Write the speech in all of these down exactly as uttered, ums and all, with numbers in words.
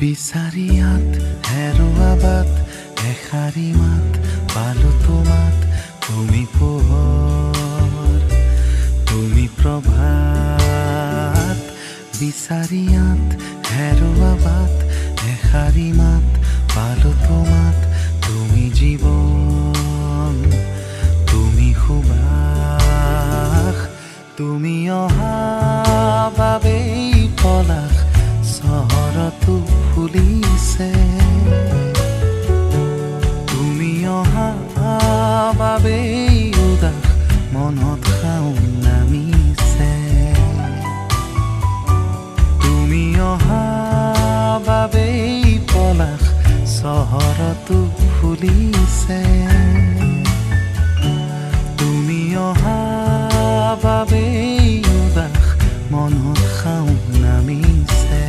विचारी हेरुआ बात एशारी मात पालो तुमात तुमी पोहर तुमी प्रभात विचारी हेरुआ बात एशारी मात पालो तुमात तुमी जीवन तुमी सुबास तुमी अहा बाबेई पलाश सहरतो फुलिसे तुमी अहा बाबेई उदास मनत खाउन नामिसे तुमी अहा बाबेई पलाश सहरतो फुलिसे तुमी अहा बाबेई उदास मनत खाउन नामिसे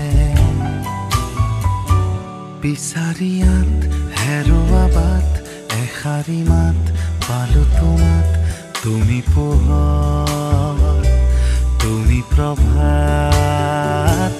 बिचारियात हेरुआ बात एशारी मात पालो तुमात तुमी पोहर तुमी प्रभात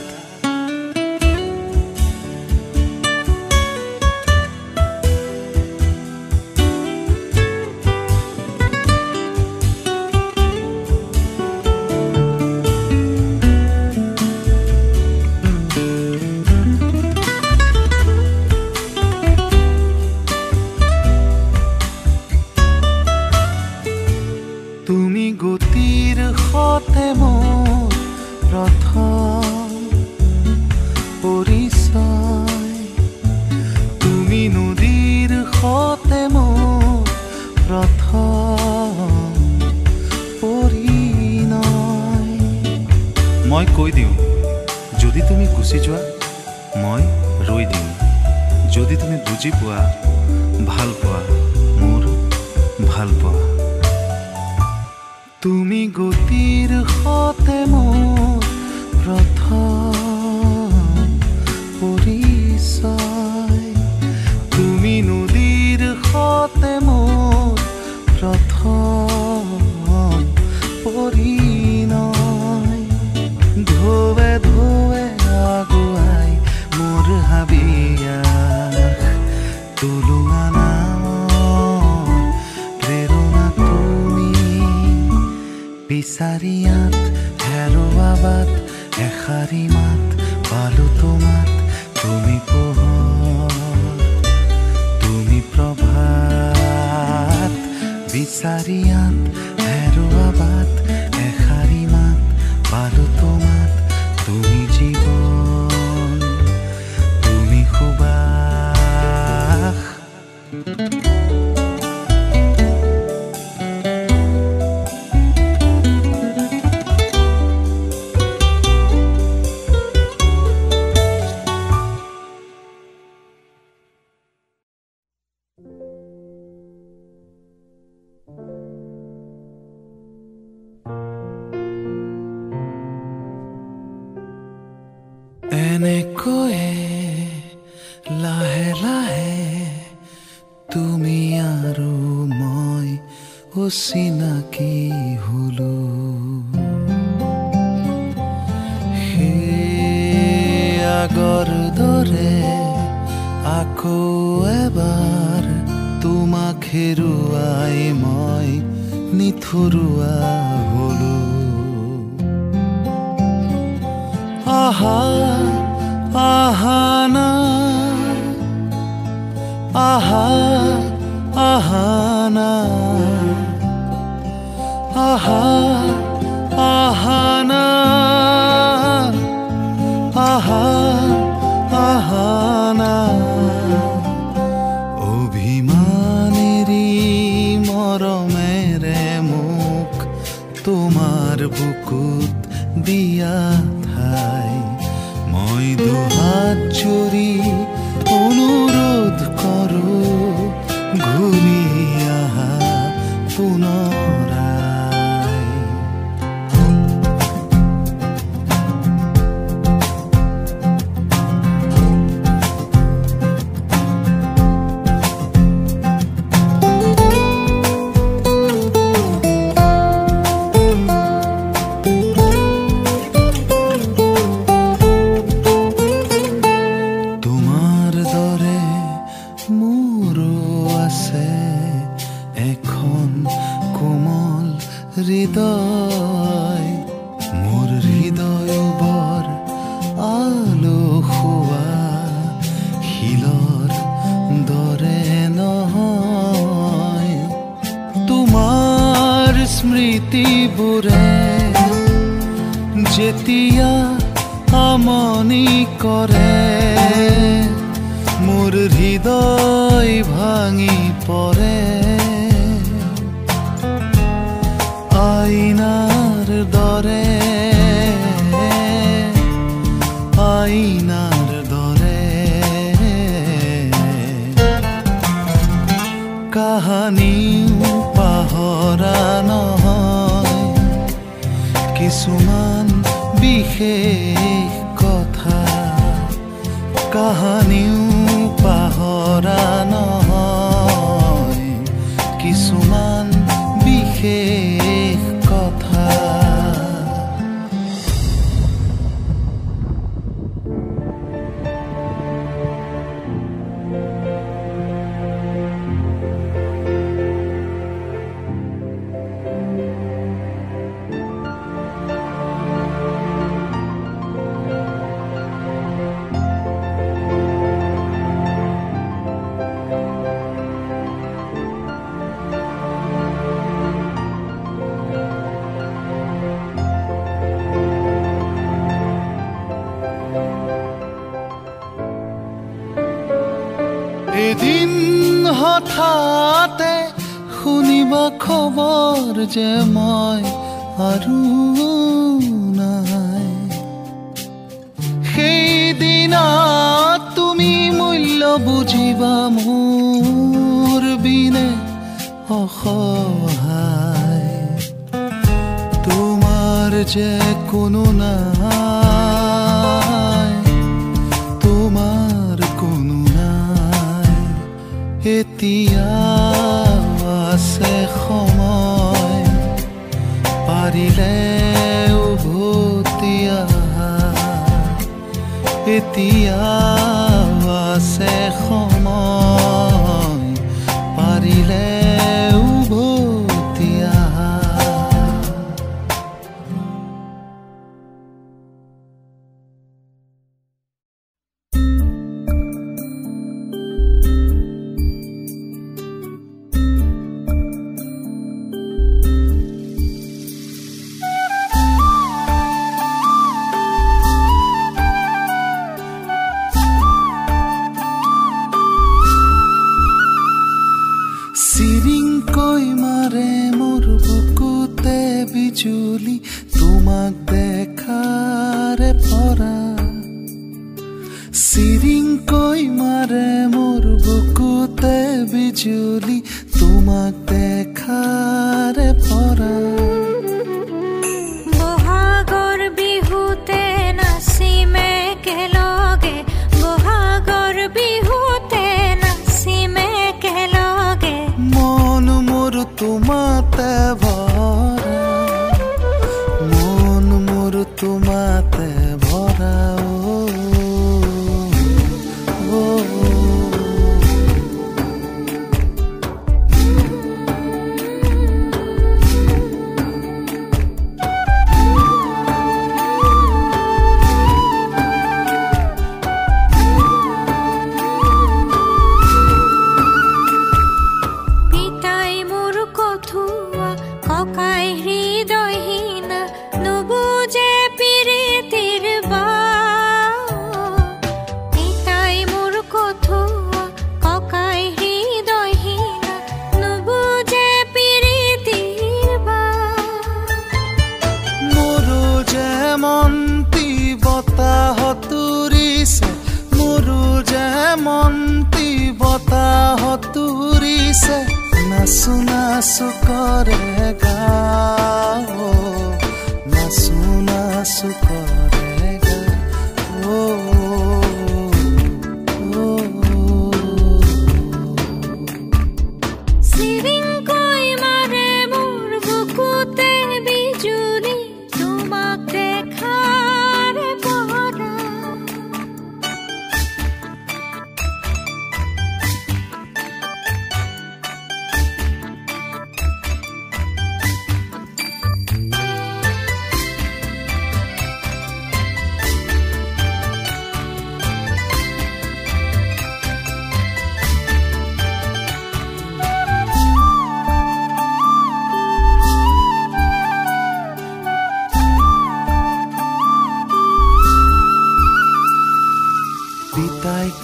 पुनराय স্মৃতিবোৰে যেতিয়া আমনি কৰে মোৰ হৃদয় ভাঙি পৰে আইনাৰ দৰে আইনাৰ দৰে কাহানী পাহৰা নহয় কিছুমান বিশেষ কথা কাহানী পাহৰা নহয় কিছুমান বিশেষ এদিন হঠাতে শুনিবা খবৰ যে মই আৰু নাই সেইদিনা তুমি মূল্য বুজিবা মোৰ বিনে অসহায় তোমাৰ যে কোনো নাই এতিয়া আছে সময় পাৰিলে উভতি আহা এতিয়া আছে সময় পাৰিলে উভতি আহা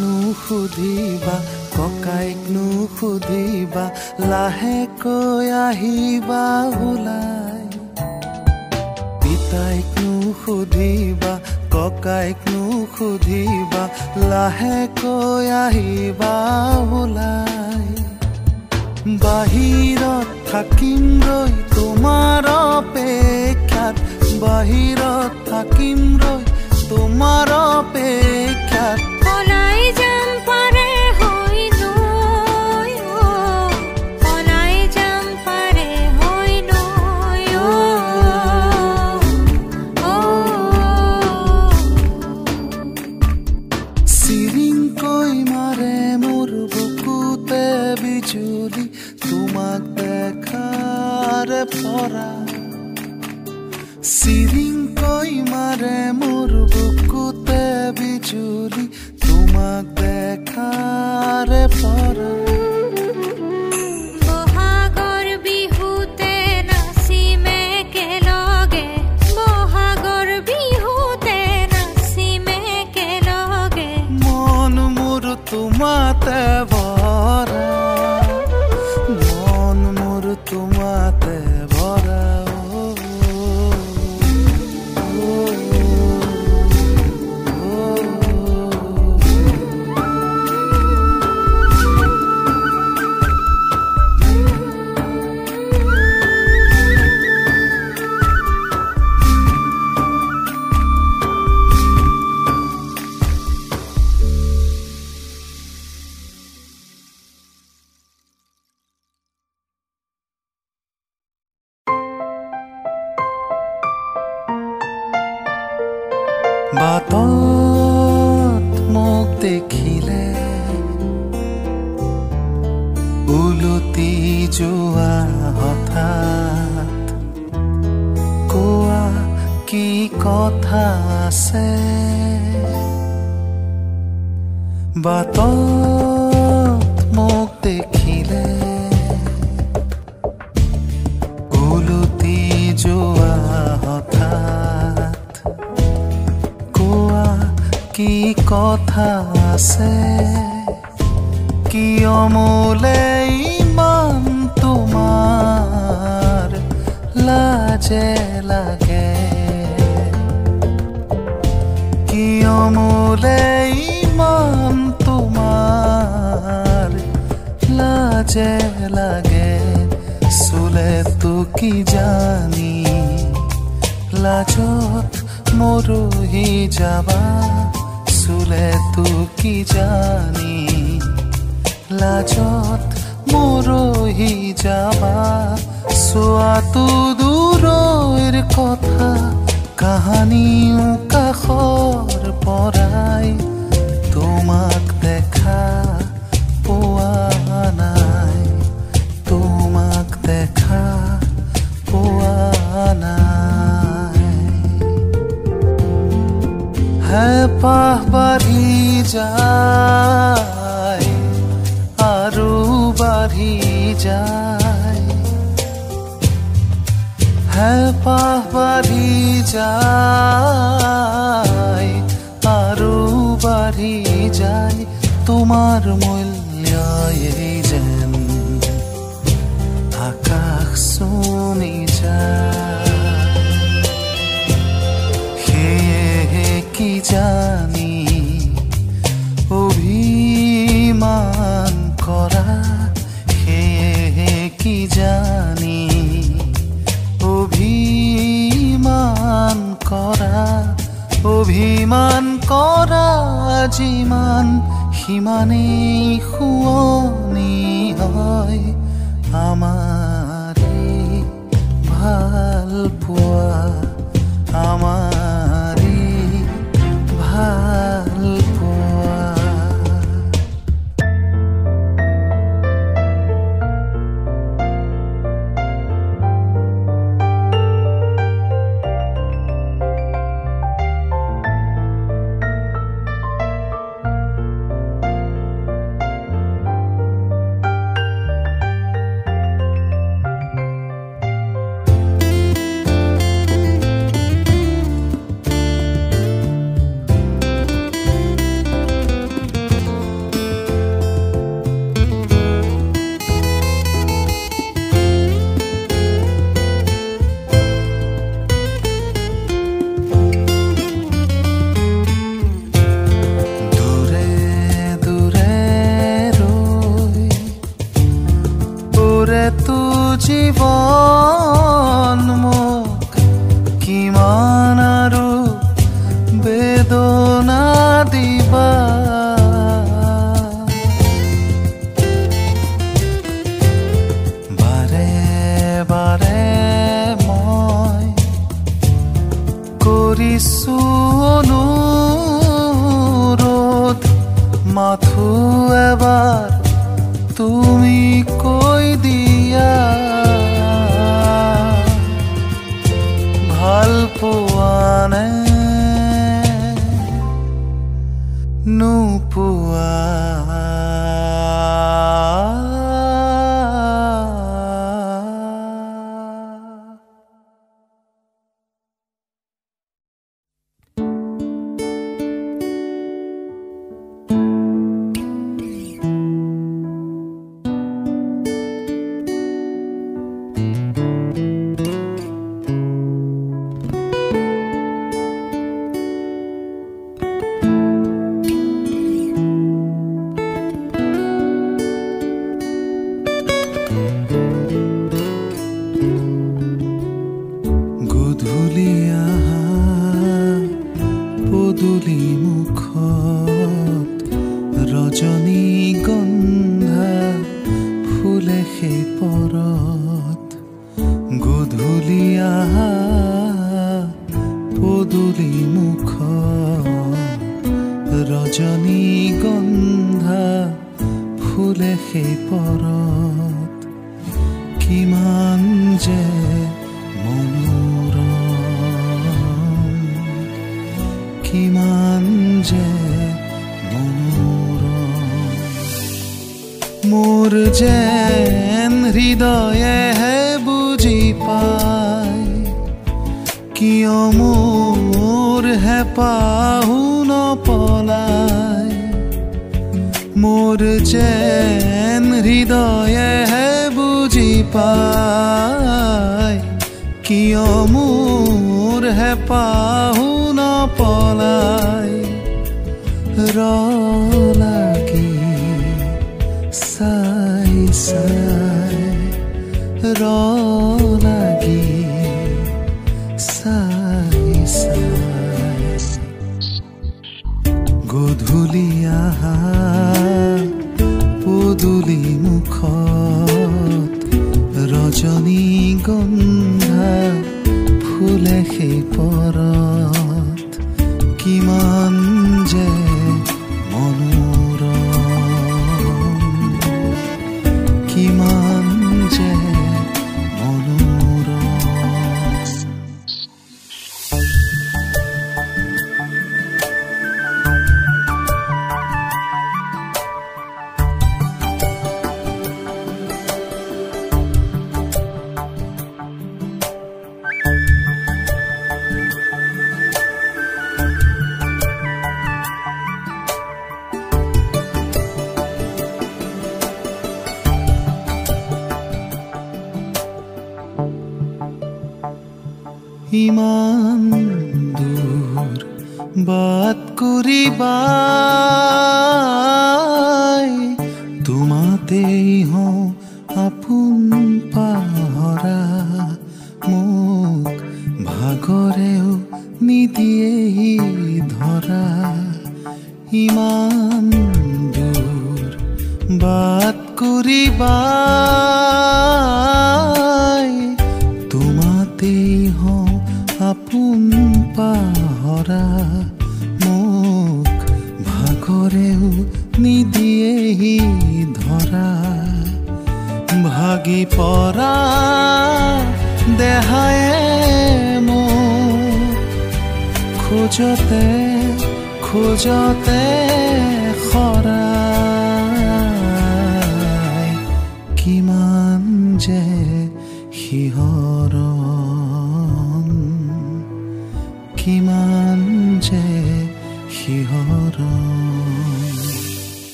नु सुधिबा ककाइक नु सुधिबा लाहेকৈ আহিবা ওলাই পিতাইক नु সুধিবা ককাইক नु সুধিবা লাহেকৈ আহিবা ওলাই বাহিৰত থাকিম ৰৈ তোমাৰ অপেক্ষাত বাহিৰত থাকিম ৰৈ তোমাৰ অপেক্ষাত ওলাই যাম পাৰে হৈ নৈ ও ওলাই যাম পাৰে হৈ নৈ ও ও চিৰিংকৈ মাৰে মোৰ বুকুতে বিজুলি তোমাক দেখাৰ পৰা চিৰিংকৈ মাৰে মোৰ বুকুতে বিজুলি তোমাক দেখাৰ পৰা বহাগৰ বিহুতে নাচিম একেলগে বহাগৰ বিহুতে নাচিম একেলগে মন মোৰ তোমাতে ভৰা মন মোৰ তোমাতে ভৰা জীবন মুখ কি মানাৰু বেদনা দিবা বাৰে বাৰে মই কৰিসু অনুৰোধ মাথু এবাৰ তুমি কই দিয়া ভাল পোৱানে নোপোৱা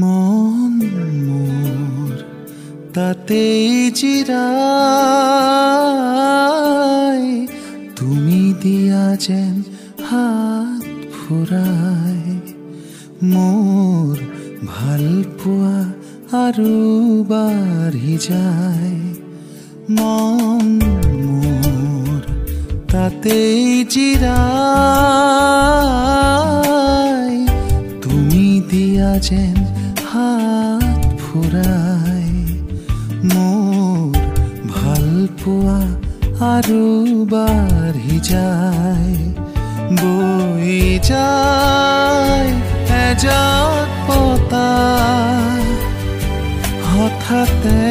মন মোৰ তাতেই জিৰায়, তুমি দিয়া যেন হাত ফুৰায়। মোৰ ভাল পোৱা আৰু বাঢ়ি যায়, মন মোৰ তাতেই জিৰায়, তুমি দিয়া যেন হাত ফুৰায়। মোৰ ভাল পোৱা আৰু বাঢ়ি যায়, বৈ যায় এজাক পতাই। হঠাতে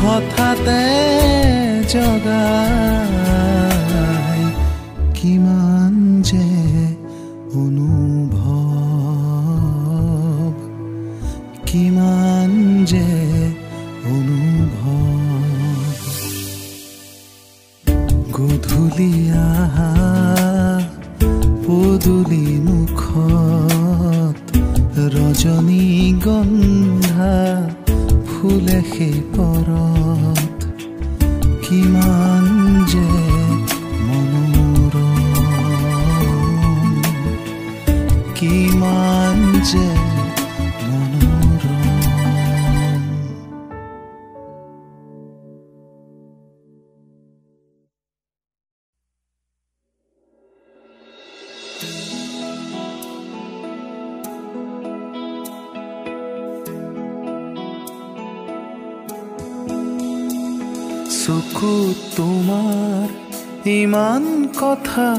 হঠাতে জগাই কিমান যে অনুভৱ, কিমান যে অনুভৱ। গধূলি আহা পদূলি মুখত ৰজনী গন্ধা ফুলে, সেই পৰত কিমান যে মনোৰম, কিমান যে চকুত তোমাৰ ইমান কথা,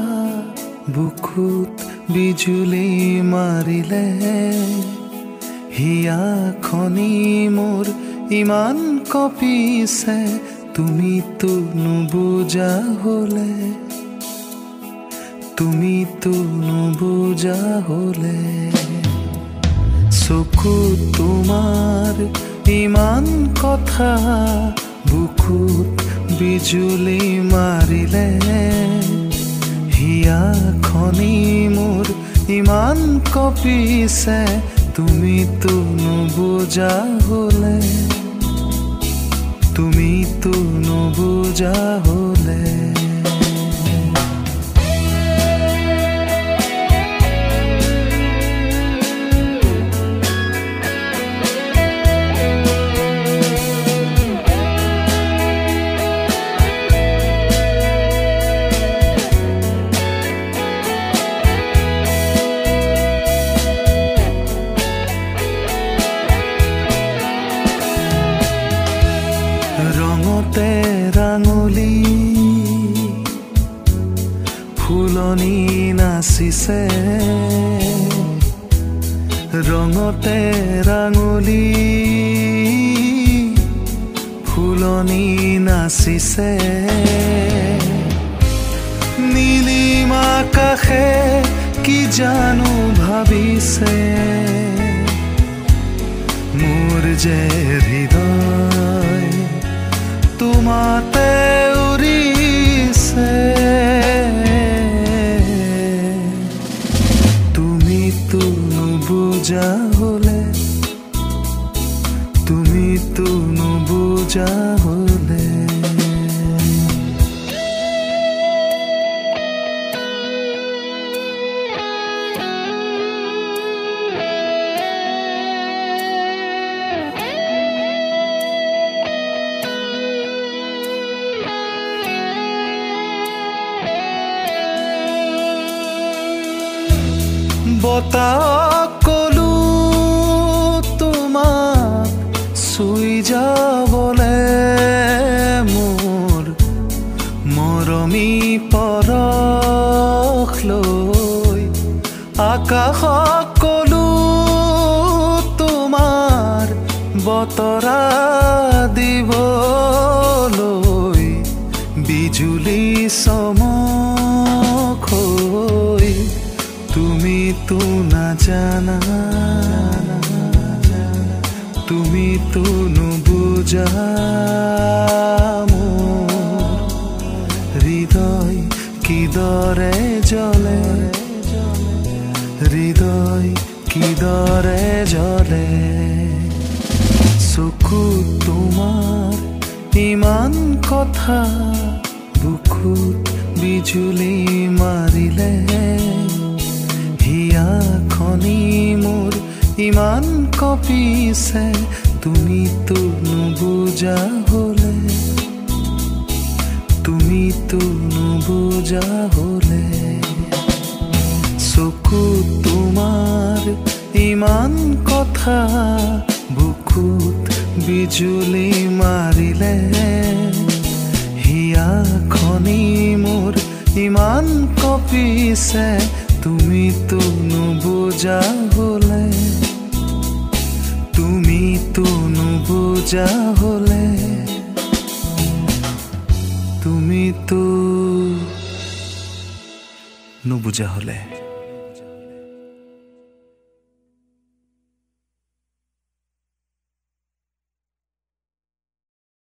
বুকুত বিজুলী মাৰিলে। হিয়াখনি মোৰ ইমান কঁপিছে, তুমিতো নুবুজা হ'লে, তুমিতো নুবুজা হ'লে। চকুত তোমাৰ ইমান কথা, বুকুত বিজুলী মাৰিলে। হিয়াখনি মোৰ ইমান কঁপিছে, তুমিতো নুবুজা হ'লে, তুমিতো নুবুজা হ'লে। ৰাঙলী ফুলনি নাচিছে, ৰঙতে ৰাঙলী ফুলনি নাচিছে। নীলিমা আকাশে কি জানো ভাবিছে, মোৰ যে হৃদয় তোমাতে উৰিছে। তুমিতো নুবুজা হ'লে, তুমিতো নুবুজা হ'লে। বতাহক কলো তোমাক চুই যাবলে, মোৰ মৰমী পৰশ লৈ। আকাশক কলো তোমাৰ বতৰা দিবলৈ, বিজুলী চমক হৈ তুমিতো নাজানা, তুমিতো নুবুজা। মোৰ হৃদয় কিদৰে জ্বলে, হৃদয় কিদৰে ভিতরে জ্বলে চকুত তোমার ইমান কথা বুকুত বিজুলি মারিলে হিয়া খনি মোর ইমান কপিছে তুমি তো নুবুজা হলে তুমি তো নুবুজা হলে চকুত তোমার ইমান কথা বুকুত বিজুলি মারিলে হিয়া খনি মোর ইমান কপিছে তুমি তো নুবুজা হলে তুমি তো নুবুজা হলে তুমি তো নুবুজা হলে।